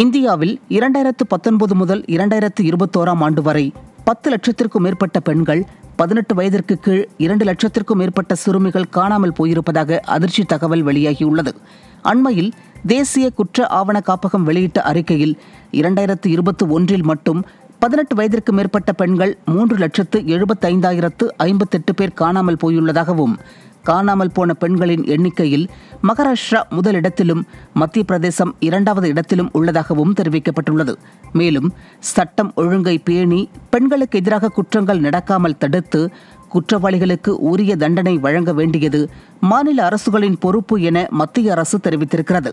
இந்தியாவில் 2019 முதல் 2021 ஆண்டு வரை 10 லட்சத்திற்கும் மேற்பட்ட பெண்கள், 18 வயதிற்கு கீழ் 2 லட்சத்திற்கும் மேற்பட்ட சிறுமிகள் காணாமல் போயிருப்பதாக அதிர்ச்சி தகவல் வெளியாகியுள்ளது. அண்மையில் தேசிய குற்ற ஆவண காப்பகம் வெளியிட்ட அறிக்கையில் 2021 மட்டும் 18 வயதிற்கு மேற்பட்ட பெண்கள் 3,75,058 பேர் காணாமல் போயுள்ளதாகவும், காணாமல் போன பெண்களின் எண்ணிக்கையில் மகாராஷ்டிரா முதலிடத்திலும் மத்திய பிரதேசம் 2வது இடத்திலும் உள்ளதாகவும் தெரிவிக்கப்பட்டுள்ளது. மேலும் சட்டம் ஒழுங்கை பேணி பெண்களுக்கு எதிராக குற்றங்கள் நடக்காமல் தடுத்து குற்றவாளிகளுக்கு உரிய தண்டனை வழங்க வேண்டியது மாநில அரசுகளின் பொறுப்பு என மத்திய அரசு தெரிவித்திருக்கிறது.